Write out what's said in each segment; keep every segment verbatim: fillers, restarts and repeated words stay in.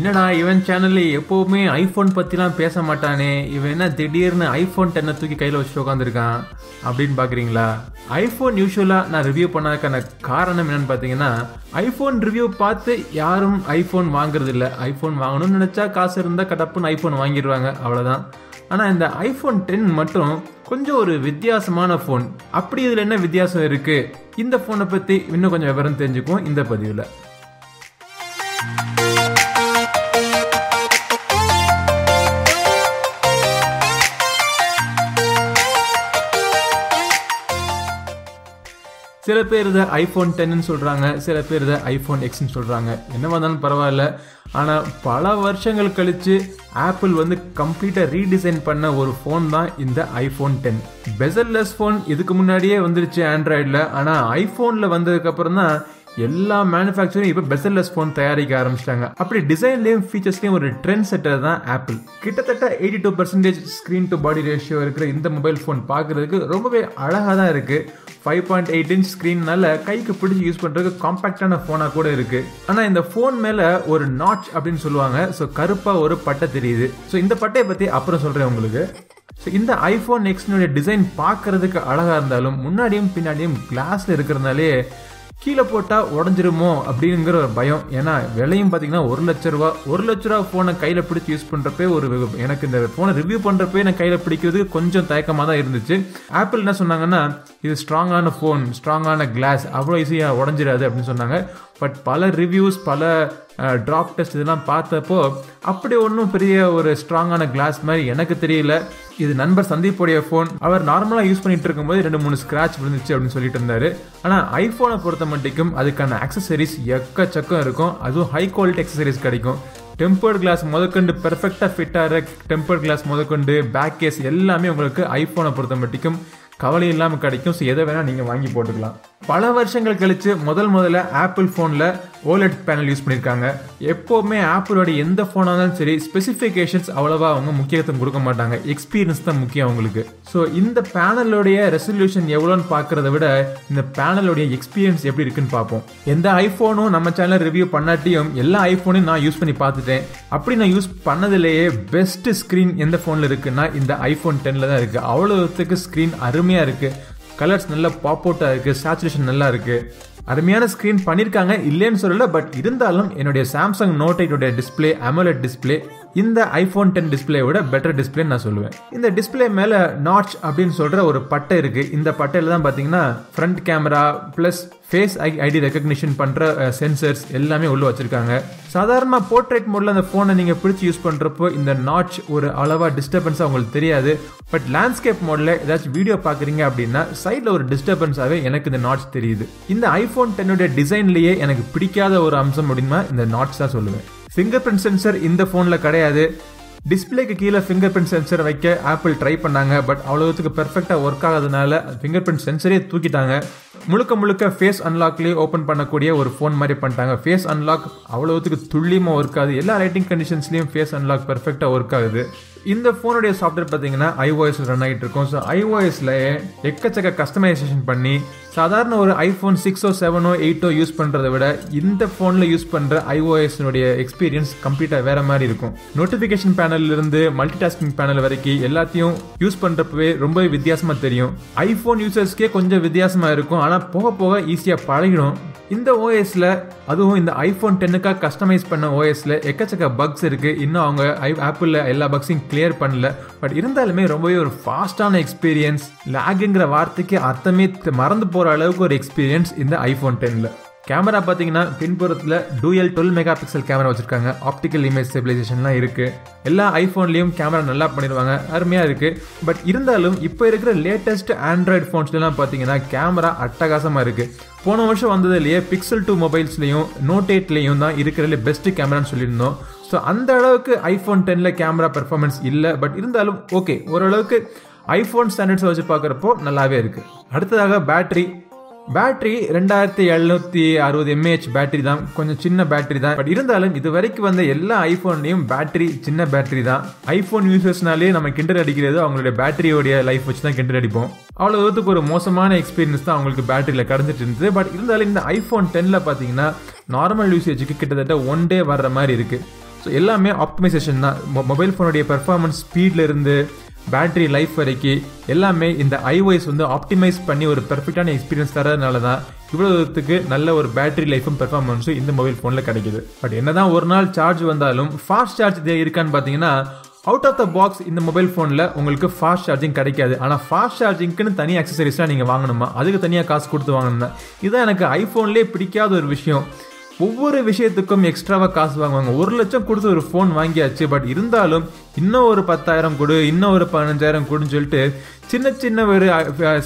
என்னடா இவன் சேனல்ல எப்பவுமே ஐபோன் பத்திலாம் பேச மாட்டானே, இவன் என்ன திடீர்னு ஐபோன் டென்னை தூக்கி கையில வச்சுட்டு உட்காந்துருக்கான் அப்படின்னு பாக்குறீங்களா? ஐபோன் யூஸ்வலா நான் ரிவ்யூ பண்ணதுக்கான காரணம் என்னன்னு பாத்தீங்கன்னா, ஐபோன் ரிவ்யூ பார்த்து யாரும் ஐபோன் வாங்குறது இல்லை. ஐபோன் வாங்கணும்னு நினைச்சா காசு இருந்தா கடப்புன்னு ஐபோன் வாங்கிடுவாங்க, அவ்வளவுதான். ஆனா இந்த ஐபோன் டென் மட்டும் கொஞ்சம் ஒரு வித்தியாசமான ஃபோன். அப்படி இதுல என்ன வித்தியாசம் இருக்கு, இந்த ஃபோனை பத்தி இன்னும் கொஞ்சம் விவரம் தெரிஞ்சுக்குவோம் இந்த பதிவுல. சில பேர் இதை ஐஃபோன் டென்னு சொல்கிறாங்க, சில பேர் இதை ஐஃபோன் எக்ஸ்ன்னு சொல்கிறாங்க. என்னவா இருந்தாலும் பரவாயில்ல, ஆனால் பல வருஷங்கள் கழித்து ஆப்பிள் வந்து கம்ப்ளீட்டாக ரீடிசைன் பண்ண ஒரு ஃபோன் தான் இந்த ஐஃபோன் டென். பெசல்லெஸ் ஃபோன் இதுக்கு முன்னாடியே வந்துருச்சு ஆண்ட்ராய்டில், ஆனால் ஐஃபோனில் வந்ததுக்கப்புறம் தான் எல்லா மேனுஃபேக்சரையும் இப்போ பெசல்லெஸ் ஃபோன் தயாரிக்க ஆரம்பிச்சிட்டாங்க. அப்படி டிசைன்லேயும் ஃபீச்சர்ஸ்லேயும் ஒரு ட்ரெண்ட் செட்டர் தான் ஆப்பிள். கிட்டத்தட்ட eighty two percentage screen to body ratio இருக்கிற இந்த மொபைல் ஃபோன் பார்க்குறதுக்கு ரொம்பவே அழகாக தான் இருக்குது. ஃபைவ் பாயிண்ட் எயிட் இன்ச் ஸ்க்ரீன்னால கைக்கு பிடிச்சி யூஸ் பண்ணுறதுக்கு காம்பேக்டான ஃபோனாக கூட இருக்குது. ஆனால் இந்த ஃபோன் மேலே ஒரு நாட்ச் அப்படின்னு சொல்லுவாங்க, ஸோ கருப்பாக ஒரு பட்டை தெரியுது. ஸோ இந்த பட்டையை பற்றி அப்புறம் சொல்கிறேன் உங்களுக்கு. ஸோ இந்த ஐஃபோன் எக்ஸ்னுடைய டிசைன் பார்க்குறதுக்கு அழகாக இருந்தாலும் முன்னாடியும் பின்னாடியும் கிளாஸில் இருக்கிறதுனாலே கீழே போட்டால் உடஞ்சிருமோ அப்படிங்கிற ஒரு பயம். ஏன்னா விலையும் பார்த்தீங்கன்னா ஒரு லட்ச ரூபா. ஒரு லட்ச ரூபா ஃபோனை கையில் பிடிச்சி யூஸ் பண்ணுறப்பே ஒரு எனக்கு இந்த ஃபோனை ரிவ்யூ பண்ணுறப்பே நான் கையில் பிடிக்கிறதுக்கு கொஞ்சம் தயக்கமாக தான் இருந்துச்சு. ஆப்பிள் என்ன சொன்னாங்கன்னா, இது ஸ்ட்ராங்கான ஃபோன், ஸ்ட்ராங்கான கிளாஸ், அவ்வளோ ஈஸியாக உடஞ்சிடாது அப்படின்னு சொன்னாங்க. பட் பல ரிவ்யூஸ், பல ட்ராப் டெஸ்ட் இதெல்லாம் பார்த்தப்போ அப்படி ஒன்றும் பெரிய ஒரு ஸ்ட்ராங்கான கிளாஸ் மாதிரி எனக்கு தெரியல. இது நண்பர் சந்தீப்போடைய ஃபோன், அவர் நார்மலாக யூஸ் பண்ணிட்டு இருக்கும்போது ரெண்டு மூணு ஸ்க்ராட்ச் விழுந்துச்சு அப்படின்னு சொல்லிட்டு இருந்தார். ஆனால் ஐஃபோனை பொறுத்த மட்டுக்கும் அதுக்கான ஆக்சசரிஸ் எக்கச்சக்கம் இருக்கும், அதுவும் ஹை குவாலிட்டி ஆக்சசரிஸ் கிடைக்கும். டெம்பர்ட் கிளாஸ் முதற்கொண்டு பெர்ஃபெக்டாக ஃபிட்டாகிற டெம்பர்ட் கிளாஸ் முதற்கொண்டு பேக் கேஸ் எல்லாமே உங்களுக்கு ஐஃபோனை பொறுத்த மட்டுக்கும் கவலை இல்லாமல் கிடைக்கும். ஸோ எதை வேணால் நீங்கள் வாங்கி போட்டுக்கலாம். பல வருஷங்கள் கழித்து முதல் முதல்ல ஆப்பிள் ஃபோனில் ஓலெட் பேனல் யூஸ் பண்ணியிருக்காங்க. எப்போவுமே ஆப்பிளோட எந்த ஃபோனாக இருந்தாலும் சரி ஸ்பெசிஃபிகேஷன்ஸ் அவ்வளோவா அவங்க முக்கியத்துவம் கொடுக்க மாட்டாங்க, எக்ஸ்பீரியன்ஸ் தான் முக்கியம் அவங்களுக்கு. ஸோ இந்த பேனலோடைய ரெசல்யூஷன் எவ்வளோன்னு பார்க்குறத விட இந்த பேனலோடைய எக்ஸ்பீரியன்ஸ் எப்படி இருக்குன்னு பார்ப்போம். எந்த ஐஃபோனும் நம்ம சேனலில் ரிவ்யூ பண்ணாட்டியும் எல்லா ஐஃபோனையும் நான் யூஸ் பண்ணி பார்த்துட்டேன். அப்படி நான் யூஸ் பண்ணதுலேயே பெஸ்ட்டு ஸ்க்ரீன் எந்த ஃபோனில் இருக்குன்னா இந்த ஐஃபோன் டென்னில் தான் இருக்குது. அவ்வளோத்துக்கு ஸ்க்ரீன் அருமையாக இருக்குது, கலர்ஸ் நல்லா பாப் அவுட்டாக இருக்குது, சேச்சுரேஷன் நல்லா இருக்குது, அருமையான ஸ்க்ரீன் பண்ணியிருக்காங்க, இல்லைன்னு சொல்லலை. பட் இருந்தாலும் என்னுடைய சாம்சங் நோட் எயிட் உடைய டிஸ்பிளே, அமோலெட் டிஸ்பிளே, இந்த ஐஃபோன் டென் டிஸ்பிளே விட பெட்டர் டிஸ்பிளேன்னு நான் சொல்லுவேன். இந்த டிஸ்பிளே மேலே நாட்ச் அப்படின்னு சொல்கிற ஒரு பட்டை இருக்குது. இந்த பட்டையில் தான் பார்த்தீங்கன்னா front camera plus face I ID recognition பண்ணுற சென்சர்ஸ் எல்லாமே உள்ளே வச்சுருக்காங்க. சாதாரணமாக போர்ட்ரேட் மோடில் அந்த ஃபோனை நீங்கள் பிடிச்சி யூஸ் பண்ணுறப்போ இந்த நாட்ச் ஒரு அளவாக டிஸ்டர்பன்ஸாக உங்களுக்கு தெரியாது. பட் லேண்ட்ஸ்கேப் மோடில் ஏதாச்சும் வீடியோ பார்க்குறீங்க அப்படின்னா சைடில் ஒரு டிஸ்டர்பன்ஸாகவே எனக்கு இந்த நாட்ச் தெரியுது. இந்த ஐஃபோன் டென்னுடைய டிசைன்லேயே எனக்கு பிடிக்காத ஒரு அம்சம் அப்படின்னா இந்த நாட்ச் தான் சொல்லுவேன். ஃபிங்கர் பிரிண்ட் சென்சர் இந்த ஃபோனில் கிடையாது. டிஸ்பிளேக்கு கீழே ஃபிங்கர் பிரிண்ட் சென்சர் வைக்க ஆப்பிள் ட்ரை பண்ணாங்க, பட் அவ்வளோத்துக்கு பெர்ஃபெக்டாக ஒர்க் ஆகாதனால ஃபிங்கர் பிரிண்ட் சென்சரே தூக்கிட்டாங்க. முழுக்க முழுக்க ஃபேஸ் அன்லாக்லேயே ஓப்பன் பண்ணக்கூடிய ஒரு ஃபோன் மாதிரி பண்ணிட்டாங்க. ஃபேஸ் அன்லாக் அவ்வளோத்துக்கு துல்லியமாக ஒர்க் ஆகுது, எல்லா ரைட்டிங் கண்டிஷன்ஸ்லேயும் ஃபேஸ் அன்லாக் பெர்ஃபெக்டாக ஒர்க் ஆகுது. இந்த ஃபோனுடைய சாஃப்ட்வேர் பார்த்தீங்கன்னா ஐஓஎஸ் ரன் ஆகிட்டு இருக்கும். ஸோ ஐஓஎஸ்லேயே எக்கச்சக்க கஸ்டமைசேஷன் பண்ணி சாதாரண ஒரு ஐஃபோன் சிக்ஸோ செவனோ எயிட்டோ யூஸ் பண்ணுறதை விட இந்த ஃபோனில் யூஸ் பண்ணுற ஐஓஎஸ்னுடைய எக்ஸ்பீரியன்ஸ் கம்ப்ளீட்டாக வேறு மாதிரி இருக்கும். நோட்டிஃபிகேஷன் பேனல்லிருந்து மல்டி டாஸ்கிங் பேனல் வரைக்கும் எல்லாத்தையும் யூஸ் பண்ணுறப்பவே ரொம்ப வித்தியாசமாக தெரியும். ஐஃபோன் யூசர்ஸ்க்கே கொஞ்சம் வித்தியாசமாக இருக்கும், ஆனால் போக போக ஈஸியாக பழகிடும். இந்த ஓஎஸில், அதுவும் இந்த ஐஃபோன் டென்னுக்காக கஸ்டமைஸ் பண்ண ஓஎஸில் எக்கச்சக்க பக்ஸ் இருக்குது. இன்னும் அவங்க ஐ ஆப்பிளில் எல்லா பக்ஸையும் கிளியர் பண்ணல. பட் இருந்தாலுமே ரொம்பவே ஒரு ஃபாஸ்ட்டான எக்ஸ்பீரியன்ஸ், லாகுங்கிற வார்த்தைக்கு அர்த்தமே மறந்து போகிற அளவுக்கு ஒரு எக்ஸ்பீரியன்ஸ் இந்த ஐஃபோன் டென்னில். கேமரா பார்த்தீங்கன்னா பின்புறத்தில் dual twelve mega pixel camera வச்சுருக்காங்க. ஆப்டிக்கல் இமேஜ் ஸ்டெபிலைசேஷன்லாம் இருக்குது. எல்லா ஐஃபோன்லேயும் கேமரா நல்லா பண்ணிடுவாங்க, அருமையாக இருக்குது. பட் இருந்தாலும் இப்போ இருக்கிற லேட்டஸ்ட் ஆண்ட்ராய்டு ஃபோன்ஸ்லாம் பார்த்தீங்கன்னா கேமரா அட்டகாசமாக இருக்குது. போன வருஷம் வந்ததுலேயே பிக்சல் டூ மொபைல்ஸ்லேயும் நோட் எயிட்லேயும் தான் இருக்கிறதுல பெஸ்ட்டு கேமரான்னு சொல்லியிருந்தோம். ஸோ அந்த அளவுக்கு ஐஃபோன் டென்னில் கேமரா பெர்ஃபார்மன்ஸ் இல்லை. பட் இருந்தாலும் ஓகே, ஓரளவுக்கு ஐஃபோன் ஸ்டாண்டர்ட்ஸை வச்சு பார்க்குறப்போ நல்லாவே இருக்குது. அடுத்ததாக பேட்ரி. பேட்ரி ரெண்டாயிரத்தி எழுநூற்றி அறுபது எம்ஏஹெச் பேட்ரி தான், கொஞ்சம் சின்ன பேட்ரி தான். பட் இருந்தாலும் இது வரைக்கும் வந்த எல்லா ஐஃபோன்லேயும் பேட்ரி சின்ன பேட்ரி தான். ஐஃபோன் யூசர்ஸ்னாலே நம்ம கிண்டர் அடிக்கிறது அவங்களுடைய பேட்டரியோடைய லைஃப் வச்சு தான் கிண்டர் அடிப்போம். அவ்வளோ தூரத்துக்கு ஒரு மோசமான எக்ஸ்பீரியன்ஸ் தான் அவங்களுக்கு பேட்டரியில் கிடச்சிட்டு இருந்தது. பட் இருந்தாலும் இந்த ஐஃபோன் டென்னில் பார்த்தீங்கன்னா நார்மல் யூசேஜுக்கு கிட்டத்தட்ட ஒன் டே வர்ற மாதிரி இருக்குது. So எல்லாமே ஆப்டிமைசேஷன் தான். மொபைல் ஃபோனுடைய பெர்ஃபார்மன்ஸ் ஸ்பீட்ல இருந்து பேட்டரி லைஃப் வரைக்கும் எல்லாமே இந்த iOS வந்து ஆப்டிமைஸ் பண்ணி ஒரு பெர்ஃபெக்டான எக்ஸ்பீரியன்ஸ் தரதுனால தான் இவ்வளவுக்கு நல்ல ஒரு பேட்டரி லைஃபும் பெர்ஃபார்மன்ஸும் இந்த மொபைல் ஃபோனில் கிடைக்குது. பட் என்னதான் ஒரு நாள் சார்ஜ் வந்தாலும் ஃபாஸ்ட் சார்ஜ் இருக்கான்னு பார்த்தீங்கன்னா அவுட் ஆஃப் த பாக்ஸ் இந்த மொபைல் ஃபோனில் உங்களுக்கு ஃபாஸ்ட் சார்ஜிங் கிடைக்காது. ஆனால் ஃபாஸ்ட் சார்ஜிங்க்குன்னு தனி அக்சசரிஸ்லாம் நீங்கள் வாங்கணுமா, அதுக்கு தனியாக காசு கொடுத்து வாங்கணும்னா இதுதான் எனக்கு ஐஃபோன்லேயே பிடிக்காத ஒரு விஷயம். ஒவ்வொரு விஷயத்துக்கும் எக்ஸ்ட்ராவாக காசு வாங்குவாங்க. ஒரு லட்சம் கொடுத்து ஒரு ஃபோன் வாங்கியாச்சு, பட் இருந்தாலும் இன்னும் ஒரு பத்தாயிரம் கொடு, இன்னும் ஒரு பதினஞ்சாயிரம் கொடுன்னு சொல்லிட்டு சின்ன சின்ன ஒரு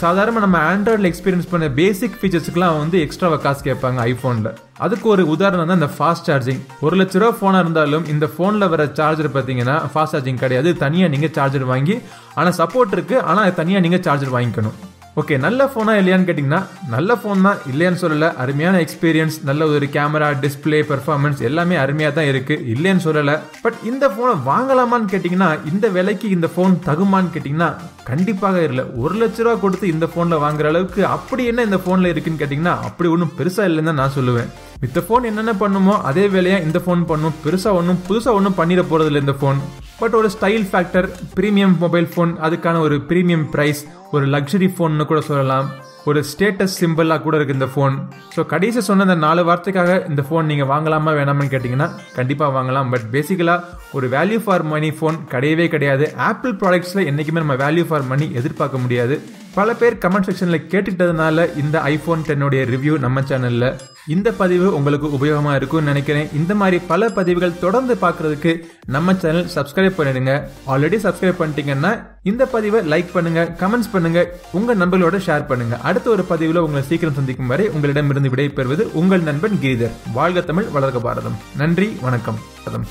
சாதாரண நம்ம ஆண்ட்ராய்டில் எக்ஸ்பீரியன்ஸ் பண்ண பேசிக் ஃபீச்சர்ஸுக்குலாம் வந்து எக்ஸ்ட்ராவாக காசு கேட்பாங்க ஐஃபோனில். அதுக்கு ஒரு உதாரணம் தான் இந்த ஃபாஸ்ட் சார்ஜிங். ஒரு லட்ச ரூபா ஃபோனாக இருந்தாலும் இந்த ஃபோனில் வர சார்ஜர் பார்த்தீங்கன்னா ஃபாஸ்ட் சார்ஜிங் கிடையாது. தனியாக நீங்கள் சார்ஜர் வாங்கி, ஆனால் சப்போர்ட் இருக்குது, ஆனால் அது தனியாக நீங்கள் சார்ஜர் வாங்கிக்கணும். ஓகே, நல்ல ஃபோனா இல்லையான்னு கேட்டிங்கன்னா நல்ல ஃபோன் தான், இல்லையான்னு சொல்லலை. அருமையான எக்ஸ்பீரியன்ஸ், நல்ல ஒரு கேமரா, டிஸ்பிளே, பெர்ஃபார்மன்ஸ் எல்லாமே அருமையாக தான் இருக்குது, இல்லைன்னு சொல்லலை. பட் இந்த ஃபோனை வாங்கலாமான்னு கேட்டிங்கன்னா, இந்த விலைக்கு இந்த ஃபோன் தகுமான்னு கேட்டிங்கன்னா கண்டிப்பாக இல்லை. ஒரு லட்ச ரூபா கொடுத்து இந்த ஃபோனில் வாங்குற அளவுக்கு அப்படி என்ன இந்த ஃபோனில் இருக்குன்னு கேட்டிங்கன்னா அப்படி ஒன்றும் பெருசாக இல்லைன்னு தான் நான் சொல்லுவேன். இந்த ஃபோன் என்னென்ன பண்ணுமோ அதே வேலையாக இந்த ஃபோன் பண்ணும். பெருசாக ஒன்றும் புதுசாக ஒன்றும் பண்ணிட போகிறதில்ல இந்த ஃபோன். பட் ஒரு style factor, premium mobile phone, அதுக்கான ஒரு ப்ரீமியம் ப்ரைஸ், ஒரு லக்ஸரி ஃபோன்னு கூட சொல்லலாம். ஒரு ஸ்டேட்டஸ் சிம்பிளாக கூட இருக்குது இந்த ஃபோன். ஸோ கடைசியாக சொன்ன இந்த நாலு வார்த்தைக்காக இந்த ஃபோன் நீங்கள் வாங்கலாமா வேணாமான்னு கேட்டிங்கன்னா கண்டிப்பாக வாங்கலாம். பட் பேசிக்கலாக ஒரு வேல்யூ ஃபார் மணி ஃபோன் கிடையவே கிடையாது. ஆப்பிள் ப்ராடக்ட்ஸில் என்றைக்குமே நம்ம வேல்யூ ஃபார் மணி எதிர்பார்க்க முடியாது. பல பேர் கமெண்ட் செக்ஷனில் கேட்டுட்டதுனால இந்த ஐஃபோன் டென்னுடைய ரிவ்யூ நம்ம சேனலில். இந்த பதிவு உங்களுக்கு உபயோகமாக இருக்கும்னு நினைக்கிறேன். இந்த மாதிரி பல பதிவுகள் தொடர்ந்து பார்க்குறதுக்கு நம்ம சேனல் சப்ஸ்கிரைப் பண்ணிடுங்க. ஆல்ரெடி சப்ஸ்கிரைப் பண்ணிட்டீங்கன்னா இந்த பதிவை லைக் பண்ணுங்கள், கமெண்ட்ஸ் பண்ணுங்கள், உங்கள் நண்பர்களோட ஷேர் பண்ணுங்கள். அடுத்த ஒரு பதிவில் உங்களை சீக்கிரம் சந்திக்கும் வரை உங்களிடமிருந்து விடைபெறுவது உங்கள் நண்பன் கிரிதர். வாழ்க தமிழ், வளர்க பாரதம். நன்றி, வணக்கம்.